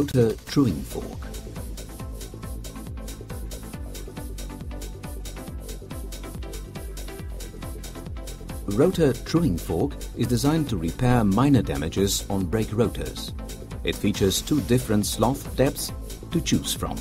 Go to the Truing fork. The rotor Truing fork is designed to repair minor damages on brake rotors. It features two different slot depths to choose from.